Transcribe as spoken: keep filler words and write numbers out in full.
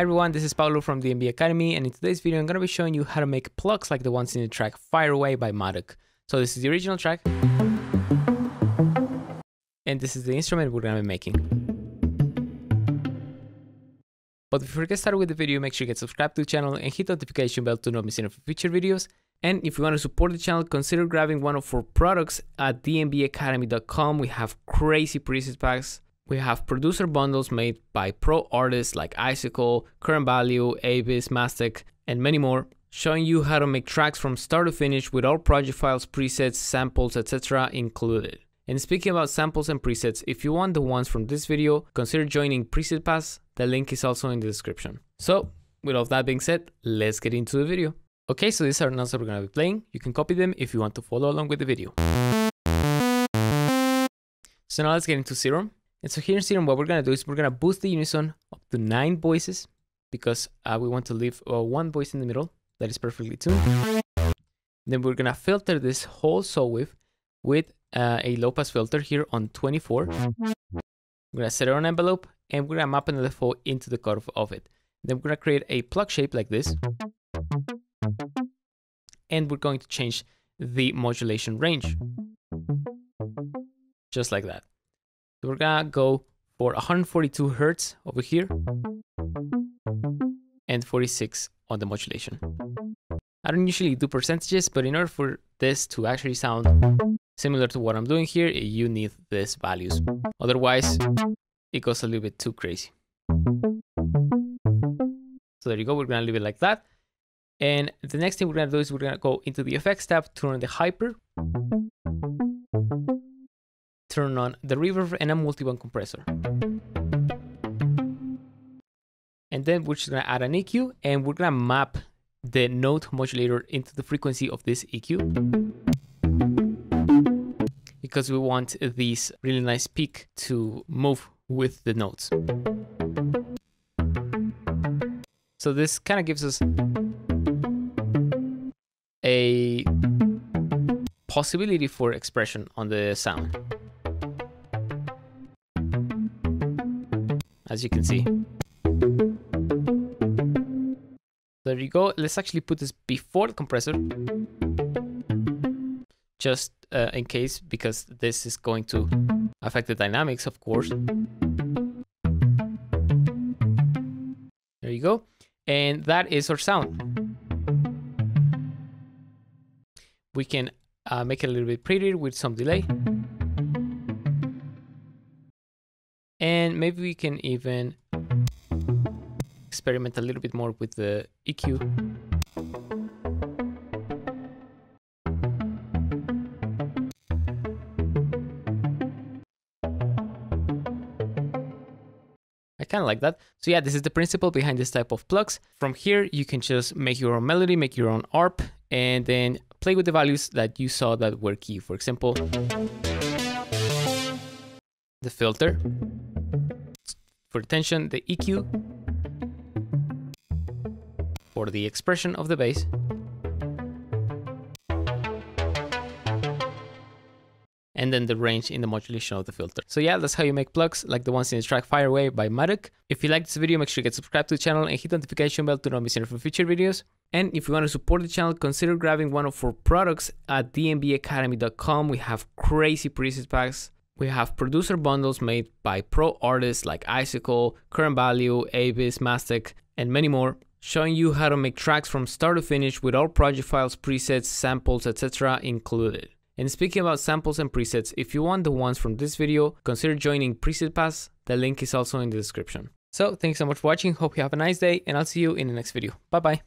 Hi everyone, this is Paulo from D N B Academy, and in today's video I'm going to be showing you how to make plucks like the ones in the track Fire Away by Maduk. So this is the original track, and this is the instrument we're going to be making. But before we get started with the video, make sure you get subscribed to the channel and hit the notification bell to not miss any of future videos. And if you want to support the channel, consider grabbing one of our products at d n b academy dot com. We have crazy preset packs. We have producer bundles made by pro artists like Icicle, Current Value, Abyss, Mastic, and many more, showing you how to make tracks from start to finish with all project files, presets, samples, et cetera included. And speaking about samples and presets, if you want the ones from this video, consider joining Preset Pass. The link is also in the description. So, with all of that being said, let's get into the video. Okay, so these are notes that we're gonna be playing. You can copy them if you want to follow along with the video. So now let's get into Serum. And so here in Serum, what we're going to do is we're going to boost the unison up to nine voices because uh, we want to leave uh, one voice in the middle that is perfectly tuned. Then we're going to filter this whole soul wave with uh, a low pass filter here on twenty-four. We're going to set it on envelope and we're going to map another four into the curve of it. Then we're going to create a pluck shape like this. And we're going to change the modulation range. Just like that. So we're gonna go for one hundred forty-two hertz over here and forty-six on the modulation. I don't usually do percentages, but in order for this to actually sound similar to what I'm doing here, you need these values. Otherwise, it goes a little bit too crazy. So there you go, we're gonna leave it like that. And the next thing we're gonna do is we're gonna go into the effects tab, turn on the hyper, turn on the reverb and a multi-band compressor. And then we're just gonna add an E Q and we're gonna map the note modulator into the frequency of this E Q because we want this really nice peak to move with the notes. So this kind of gives us a possibility for expression on the sound. As you can see. There you go. Let's actually put this before the compressor. Just uh, in case, because this is going to affect the dynamics, of course. There you go. And that is our sound. We can uh, make it a little bit prettier with some delay. And maybe we can even experiment a little bit more with the E Q. I kind of like that. So yeah, this is the principle behind this type of plucks. From here, you can just make your own melody, make your own A R P, and then play with the values that you saw that were key. For example, the filter. For tension, the E Q, for the expression of the bass, and then the range in the modulation of the filter. So yeah, that's how you make plucks like the ones in the track Fire Away by Maduk. If you like this video, make sure you get subscribed to the channel and hit the notification bell to not miss any of future videos. And if you want to support the channel, consider grabbing one of our products at d n b academy dot com. We have crazy preset packs. We have producer bundles made by pro artists like Icicle, Current Value, Abyss, Mastic, and many more, showing you how to make tracks from start to finish with all project files, presets, samples, et cetera included. And speaking about samples and presets, if you want the ones from this video, consider joining Preset Pass. The link is also in the description. So thanks so much for watching. Hope you have a nice day, and I'll see you in the next video. Bye bye.